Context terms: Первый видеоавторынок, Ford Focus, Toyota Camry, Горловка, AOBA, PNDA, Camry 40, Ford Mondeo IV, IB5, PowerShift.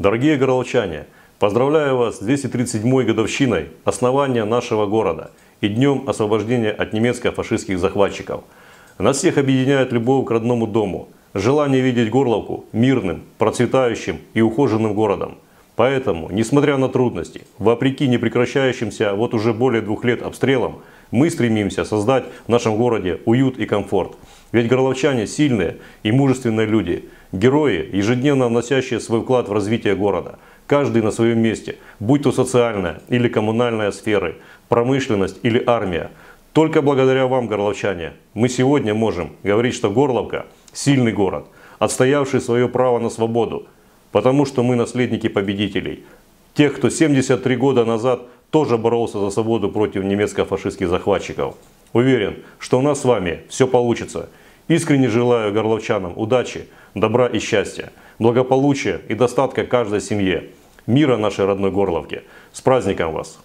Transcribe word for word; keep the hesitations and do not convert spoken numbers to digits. Дорогие горловчане, поздравляю вас с двести тридцать седьмой годовщиной основания нашего города и днем освобождения от немецко-фашистских захватчиков. Нас всех объединяет любовь к родному дому, желание видеть Горловку мирным, процветающим и ухоженным городом. Поэтому, несмотря на трудности, вопреки непрекращающимся вот уже более двух лет обстрелам, мы стремимся создать в нашем городе уют и комфорт. Ведь горловчане сильные и мужественные люди, герои, ежедневно вносящие свой вклад в развитие города. Каждый на своем месте, будь то социальная или коммунальная сферы, промышленность или армия. Только благодаря вам, горловчане, мы сегодня можем говорить, что Горловка – сильный город, отстоявший свое право на свободу, потому что мы наследники победителей. Тех, кто семьдесят три года назад тоже боролся за свободу против немецко-фашистских захватчиков. Уверен, что у нас с вами все получится. Искренне желаю горловчанам удачи, добра и счастья, благополучия и достатка каждой семье. Мира нашей родной Горловке. С праздником вас!